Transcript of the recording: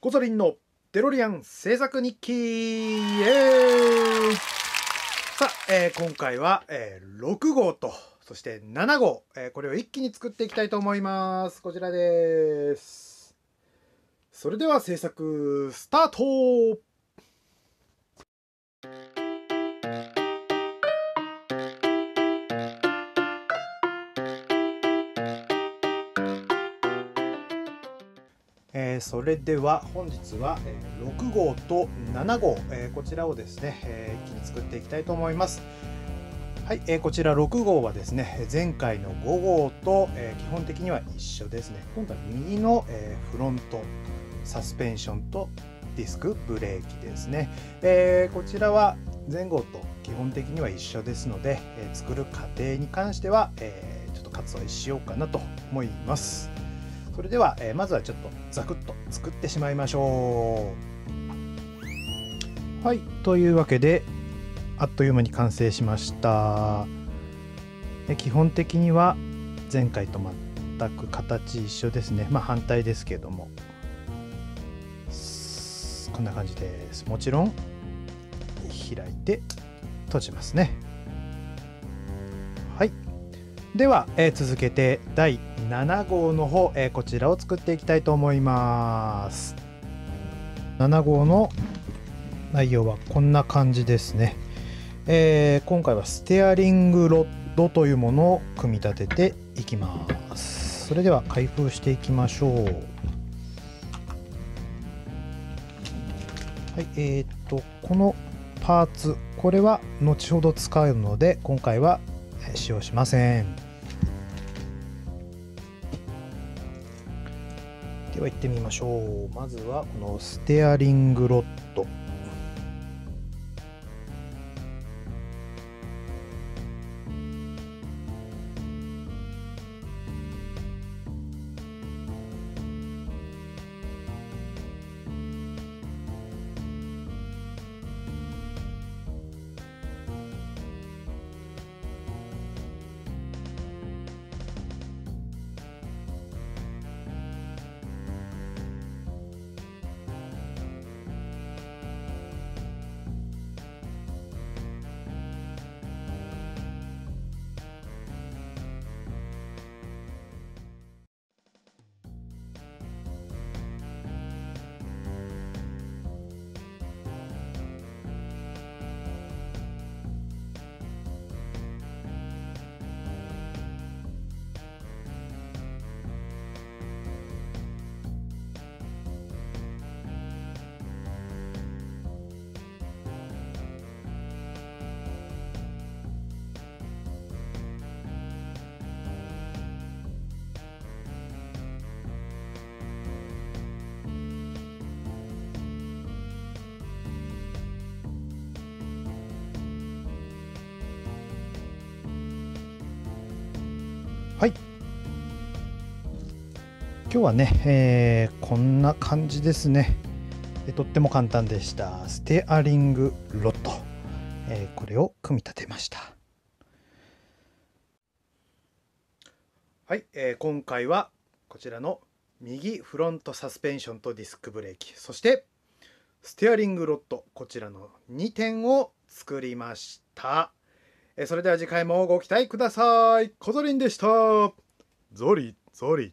コゾリンのデロリアン制作日記、イエーイ。さあ、今回は、6号とそして7号、これを一気に作っていきたいと思います。こちらです。それでは制作スタート。それでは本日は6号と7号、こちらをですね、一気に作っていきたいと思います。はい、こちら6号はですね、前回の5号と基本的には一緒ですね。今度は右のフロントサスペンションとディスクブレーキですね。こちらは前号と基本的には一緒ですので、作る過程に関してはちょっと割愛しようかなと思います。それでは、まずはちょっとザクッと作ってしまいましょう。はい、というわけであっという間に完成しました。基本的には前回と全く形一緒ですね。まあ反対ですけども。こんな感じです。もちろん開いて閉じますね。はい。では、続けて第7号の方、こちらを作っていきたいと思います。7号の内容はこんな感じですね。今回はステアリングロッドというものを組み立てていきます。それでは開封していきましょう。はい、このパーツ、これは後ほど使うので今回は使用しません。では行ってみましょう。まずはこのステアリングロッド、今日はね、こんな感じですね。とっても簡単でした。ステアリングロッド、これを組み立てました。はい、今回はこちらの右フロントサスペンションとディスクブレーキ、そしてステアリングロッド、こちらの2点を作りました。それでは次回もご期待ください。コゾリンでした。ゾリゾリ。